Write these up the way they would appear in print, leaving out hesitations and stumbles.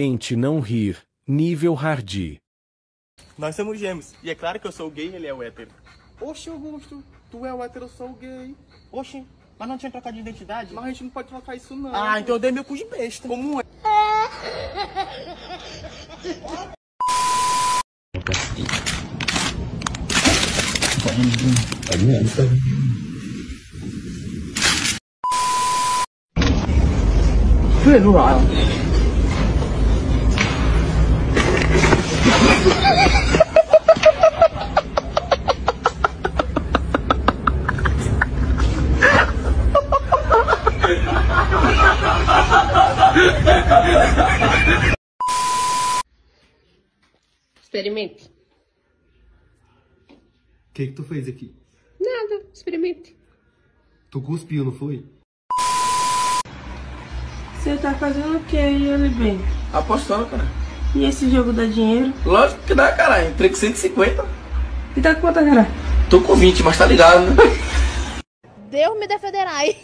Tente não rir, nível Hardy. Nós somos gêmeos, e é claro que eu sou gay e ele é o hétero. Oxe, Augusto, tu é o hétero, eu sou o gay. Oxe, mas não tinha trocado de identidade? Mas a gente não pode trocar isso não. Ah, então eu dei meu cu de besta. Como é? Experimente. O que tu fez aqui? Nada, experimente. Tu cuspiu, não foi? Você tá fazendo o que aí, ele bem? Apostando, cara. E esse jogo dá dinheiro? Lógico que dá, cara. Entrei com 150. E tá com quanto, cara? Tô com 20, mas tá ligado, né? Deus me defenderai.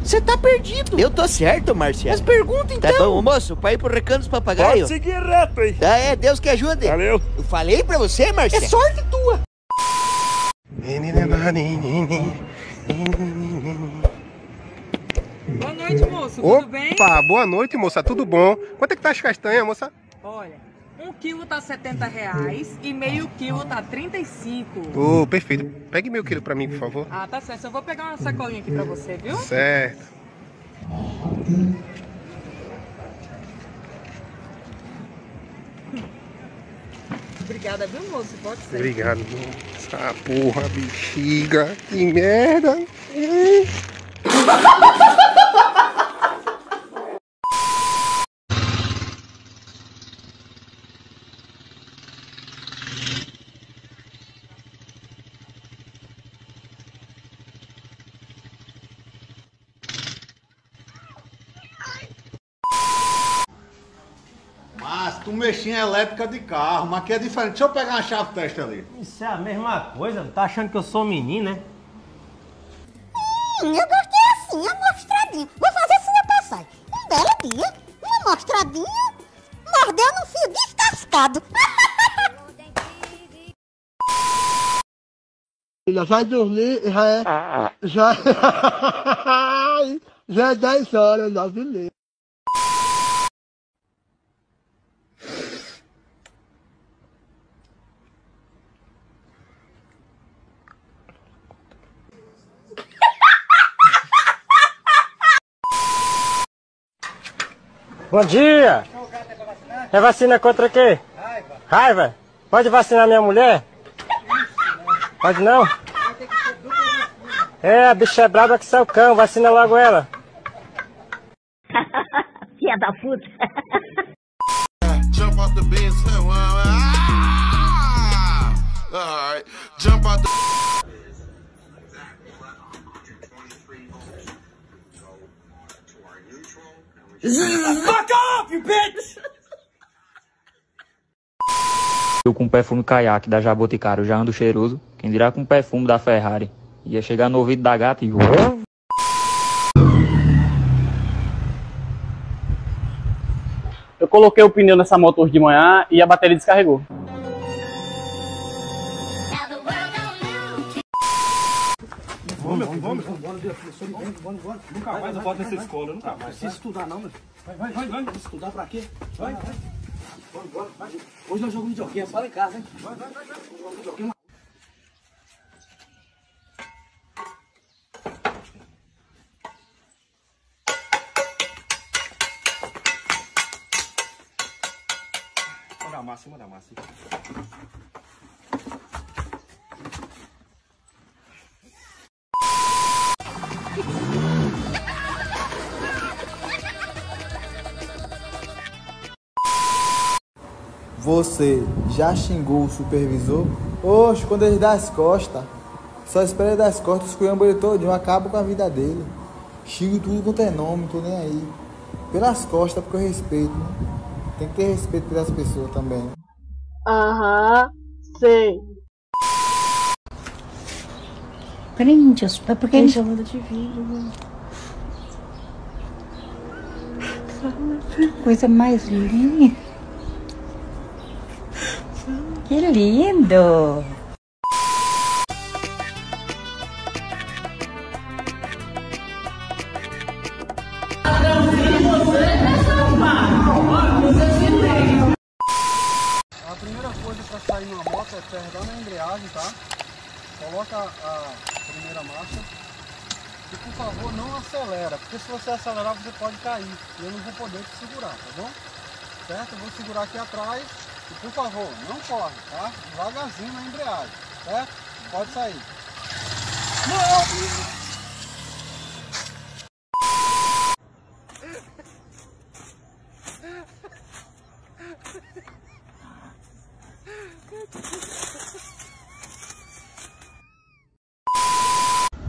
Você tá perdido. Eu tô certo, Marciano. Mas pergunta então. Tá bom, moço, pra ir pro Recanto dos Papagaios. Pode seguir reto, hein? Tá, é, Deus que ajude. Valeu. Eu falei pra você, Marciano. É sorte tua. Boa noite, moço. Opa, tudo bem? Opa, boa noite, moça. Tudo bom? Quanto é que tá as castanhas, moça? Olha, 1 quilo tá R$70 e meio quilo tá 35. Ô, perfeito. Pegue meio quilo pra mim, por favor. Ah, tá certo. Eu vou pegar uma sacolinha aqui pra você, viu? Certo. Obrigada, viu, moço? Pode ser. Obrigado, moço. Ah, porra, bexiga. Que merda. Tu mexinha elétrica de carro, mas aqui é diferente. Deixa eu pegar uma chave testa ali. Isso é a mesma coisa, tá achando que eu sou menino, né? Eu gostei assim, amostradinha. Vou fazer assim na passagem. Um belo dia, uma amostradinha, mordeu no fio descascado. Filha, vai dormir, já é 10 horas, 9h. Bom dia! É vacina contra quê? Raiva. Raiva? Pode vacinar minha mulher? Pode não? É, a bicha é braba que sai o cão, vacina logo ela. Filha da puta. Jump off the bench. Alright. Jump off the... Fuck off, you bitch! Eu com perfume caiaque da Jaboticário já ando cheiroso. Quem dirá com perfume da Ferrari? Ia chegar no ouvido da gata e... Eu coloquei o pneu nessa moto hoje de manhã e a bateria descarregou. Vamos, nunca mais eu volto nessa escola, nunca mais. Não precisa estudar não, meu filho. Vai. Estudar pra quê? Vai. Vamos, vai. Hoje nós jogamos videogame, só lá em casa, hein? Vai. Jogamos videogame. Manda a massa. Você já xingou o supervisor? Oxe, quando ele dá as costas, só espera ele dar as costas, esculhamba ele todinho, acaba com a vida dele. Xingo tudo quanto é nome, não tô nem aí. Pelas costas, porque eu respeito, né? Tem que ter respeito pelas pessoas também. Aham, sei. Prende, é porque ele já manda de vídeo, mano. Foi a coisa mais linda. Que lindo! A primeira coisa para sair uma moto é pegar na embreagem, tá? Coloca a primeira marcha. E por favor, não acelera, porque se você acelerar você pode cair e eu não vou poder te segurar, tá bom? Certo? Eu vou segurar aqui atrás e por favor, não corre, tá? Devagarzinho na embreagem, certo? Pode sair. Não!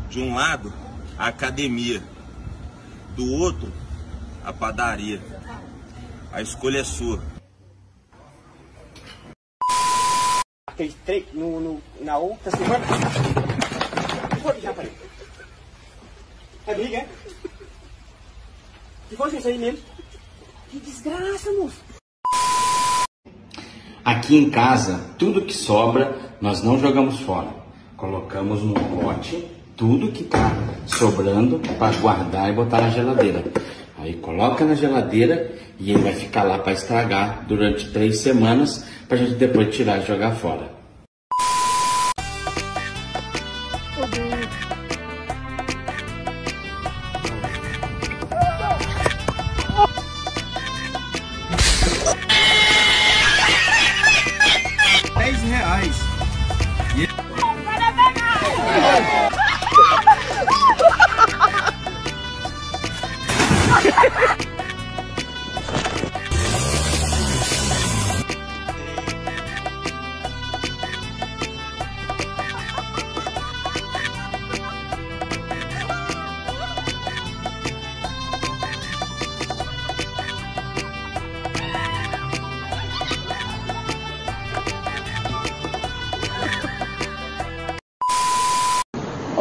De um lado, a academia, do outro, a padaria. A escolha é sua. Aquele trem na outra semana. Foi, já parei. É briga, é? Que foi isso aí mesmo? Que desgraça, moço. Aqui em casa, tudo que sobra, nós não jogamos fora. Colocamos num pote. Tudo que tá sobrando para guardar e botar na geladeira. Aí coloca na geladeira e ele vai ficar lá para estragar durante 3 semanas para a gente depois tirar e jogar fora. R$10.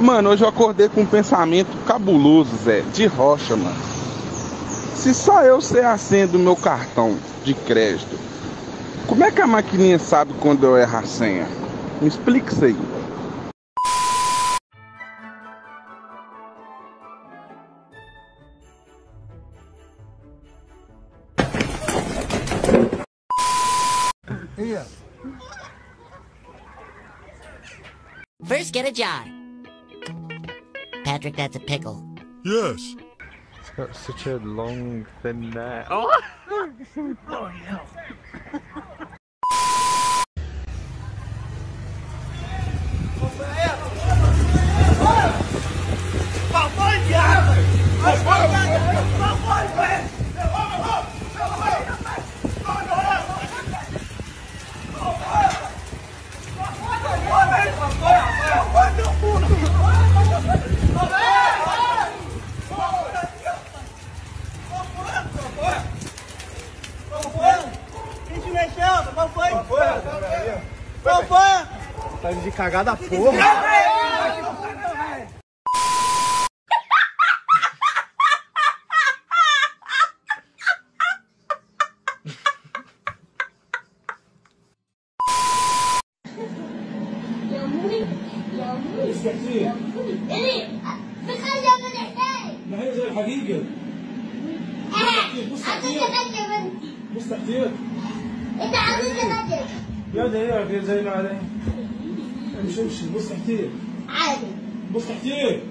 Mano, hoje eu acordei com um pensamento cabuloso, Zé, de rocha, mano. Se só eu sei a senha do meu cartão de crédito, como é que a maquininha sabe quando eu erro a senha? Me explica isso aí. Yeah. First, get a jar. Patrick, that's a pickle. Yes. It's got such a long, thin neck. Oh! Oh, hell. Tá de cagada, porra. مش امشي بص كتير عادي بص كتير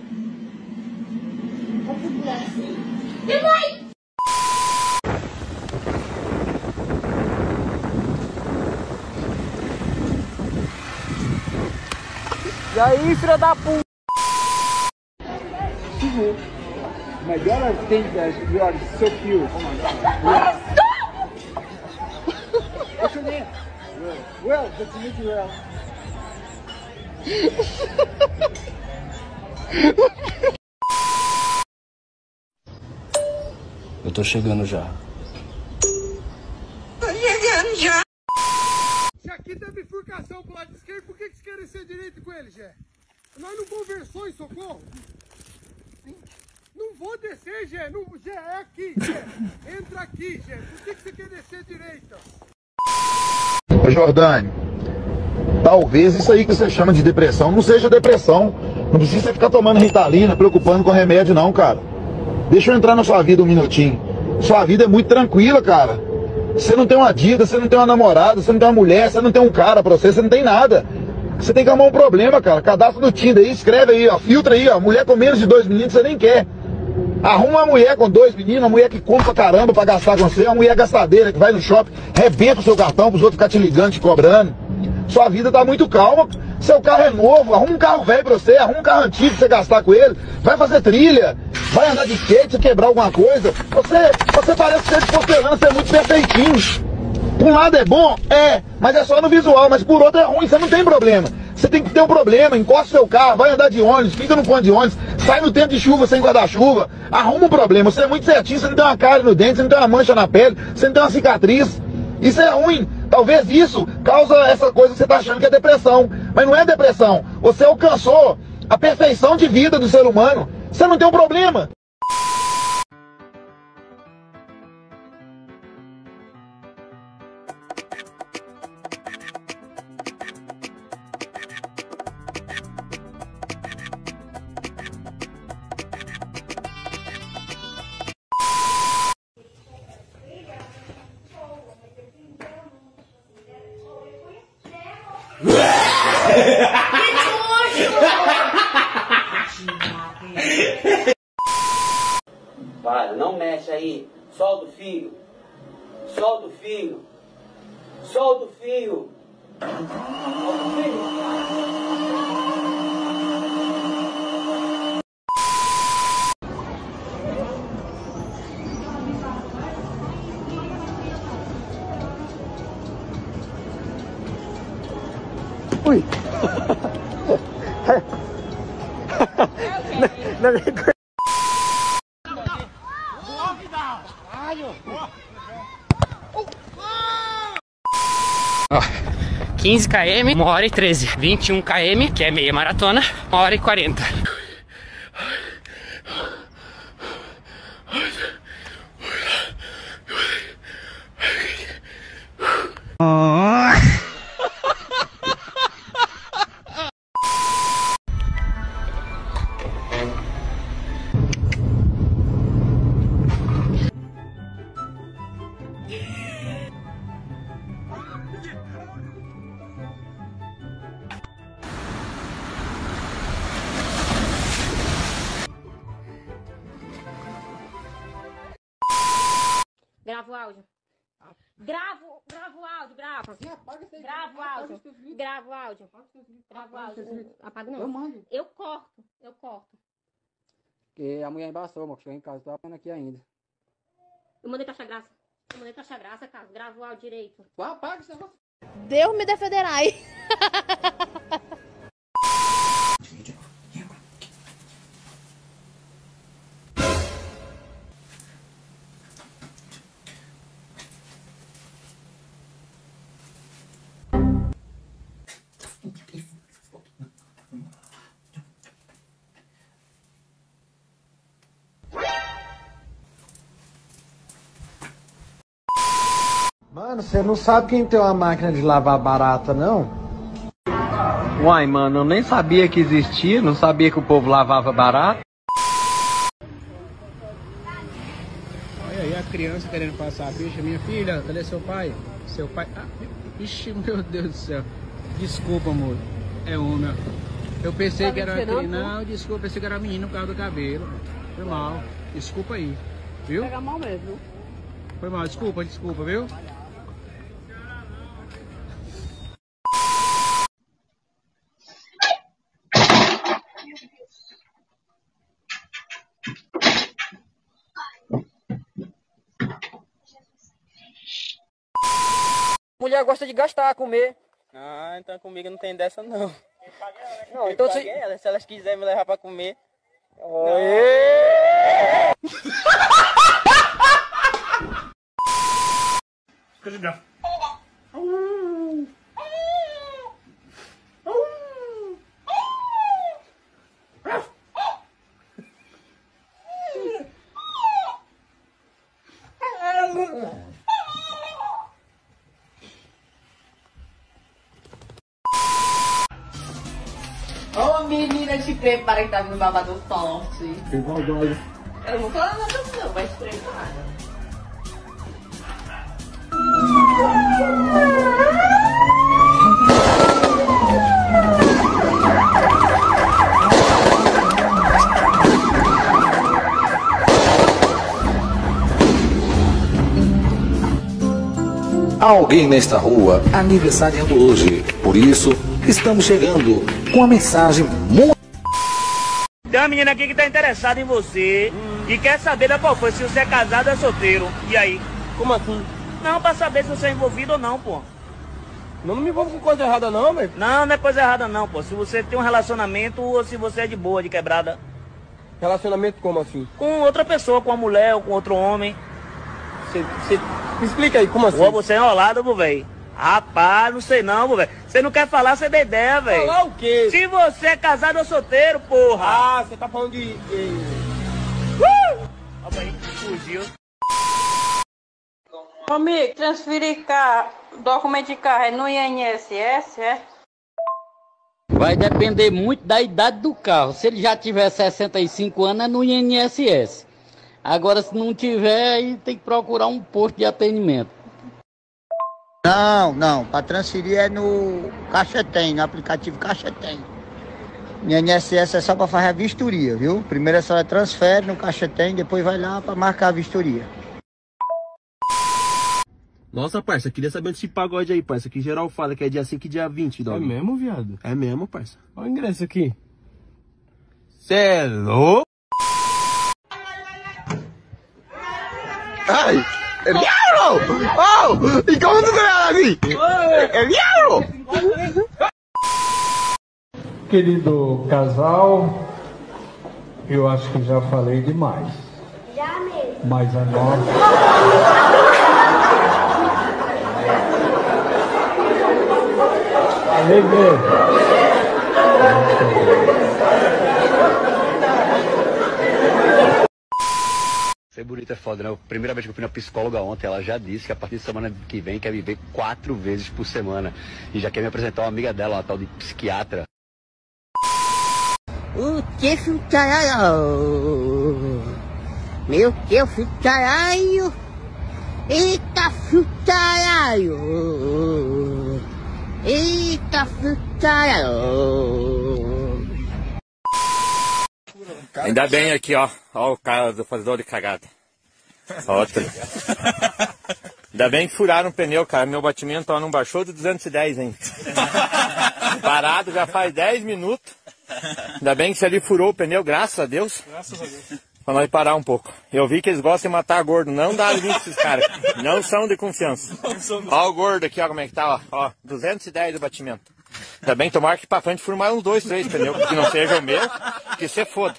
E aí, filha da puta! Melhor tem das melhores seu fio. What's your name? Will. Will, good to meet you, Will. Eu tô chegando já. Tô chegando já. Se aqui tem bifurcação pro lado esquerdo, por que vocês querem ser direito com ele, Gé? Nós não conversou em socorro? Não vou descer, Gé. Não, Gé, é aqui, Gé. Entra. aqui, gente. Por que você quer descer à direita? Ô Jordânio, talvez isso aí que você chama de depressão não seja depressão. Não precisa ficar tomando Ritalina, preocupando com remédio não, cara. Deixa eu entrar na sua vida um minutinho. Sua vida é muito tranquila, cara. Você não tem uma dívida, você não tem uma namorada, você não tem uma mulher, você não tem um cara pra você, você não tem nada. Você tem que arrumar um problema, cara. Cadastra no Tinder aí, escreve aí, ó. Filtra aí, ó. Mulher com menos de 2 meninos você nem quer. Arruma uma mulher com 2 meninos, uma mulher que compra pra caramba pra gastar com você, uma mulher gastadeira que vai no shopping, rebenta o seu cartão pros outros ficar te ligando, te cobrando. Sua vida tá muito calma. Seu carro é novo, arruma um carro velho pra você, arruma um carro antigo pra você gastar com ele. Vai fazer trilha, vai andar de skate, se quebrar alguma coisa. Você parece ser de porcelana, você é muito perfeitinho. Por um lado é bom? É, mas é só no visual, mas por outro é ruim, você não tem problema. Você tem que ter um problema, encosta seu carro, vai andar de ônibus, fica no ponto de ônibus, sai no tempo de chuva sem guarda-chuva, arruma um problema, você é muito certinho, você não tem uma cárie no dente, você não tem uma mancha na pele, você não tem uma cicatriz. Isso é ruim, talvez isso causa essa coisa que você está achando que é depressão, mas não é depressão, você alcançou a perfeição de vida do ser humano, você não tem um problema. Para, não mexe aí. Solta o fio. Solta o fio. Solta o fio. Ui. Ó, 15 km, 1 hora e 13. 21 km, que é meia maratona, 1 hora e 40. Gravo o áudio. Gravo o áudio, gravo. Gravo o áudio. Gravo o áudio. Gravo o áudio. Apaga não. Eu mando. Eu corto. Porque a mulher embaçou, amor, chegou em casa, tô apanhando aqui ainda. Eu mandei taxa graça. Cara. Gravo o áudio direito. Apaga esse negócio. Deus me defenderá aí. Mano, você não sabe quem tem uma máquina de lavar barata, não? Uai, mano, eu nem sabia que existia, não sabia que o povo lavava barata. Olha aí a criança querendo passar a bicha. Minha filha, cadê seu pai? Seu pai... Ah, ixi, meu Deus do céu. Desculpa, amor. É homem. Eu pensei que era uma criança. Não, desculpa, pensei que era menino no carro do cabelo. Foi mal. Desculpa aí. Viu? Pega mal mesmo. Foi mal, desculpa, viu? Mulher gosta de gastar, comer. Ah, então comigo não tem dessa não. Não, então se elas quiserem me levar pra comer. Oê! Ô, menina, te prepara que tá vindo babado forte. Que maldosa. Eu não vou falar nada não, mas te prepara. Há alguém nesta rua aniversariando hoje, por isso estamos chegando com uma mensagem muito... Tem uma menina aqui que tá interessada em você e quer saber da fofoca, se você é casado ou é solteiro. E aí? Como assim? Não, pra saber se você é envolvido ou não, pô. Não me envolvo com coisa errada não, velho. Não, não é coisa errada não, pô. Se você tem um relacionamento ou se você é de boa, de quebrada. Relacionamento como assim? Com outra pessoa, com uma mulher ou com outro homem. Você... Me explica aí, como assim? Pô, você é enrolado, meu velho. Rapaz, não sei não, meu velho. Você não quer falar, você dê ideia, velho. Falar o quê? Se você é casado ou solteiro, porra. Ah, você tá falando de... Opa, aí, fugiu. Amigo, transferir documento de carro é no INSS, é? Vai depender muito da idade do carro. Se ele já tiver 65 anos, é no INSS. Agora, se não tiver, aí tem que procurar um posto de atendimento. Não. Para transferir é no Caixetem, no aplicativo Caixetem. No INSS é só para fazer a vistoria, viu? Primeiro a senhora transfere no Caixetem, depois vai lá para marcar a vistoria. Nossa, parça, queria saber desse pagode aí, parça. Que geral fala que é dia 5 e dia 20. Dog. É mesmo, viado? É mesmo, parça. Olha o ingresso aqui. Cê é louco? Ai, é diablo! Oh, e como tu tá ali? É diablo! Querido casal, eu acho que já falei demais. Já mesmo. Mas a nossa... Aí mesmo. Ser bonito é foda, né? Primeira vez que eu fui na psicóloga ontem, ela já disse que a partir de semana que vem quer me ver 4 vezes por semana. E já quer me apresentar uma amiga dela, uma tal de psiquiatra. O que chutaralho? Meu que chutaralho? Eita chutaralho! Eita chutaralho! Ainda bem aqui, ó. Ó o cara do fazedor de cagada. Outra. Ainda bem que furaram o pneu, cara. Meu batimento, ó, não baixou de 210 ainda. Parado já faz 10 minutos. Ainda bem que se ali furou o pneu, graças a Deus. Graças a Deus. Pra nós parar um pouco. Eu vi que eles gostam de matar gordo. Não dá limite esses caras. Não são de confiança. Ó o gordo aqui, ó, como é que tá, ó. 210 o batimento. Ainda bem, tomara que pra frente furou mais uns 2, 3 pneus. Que não seja o meu, que se foda.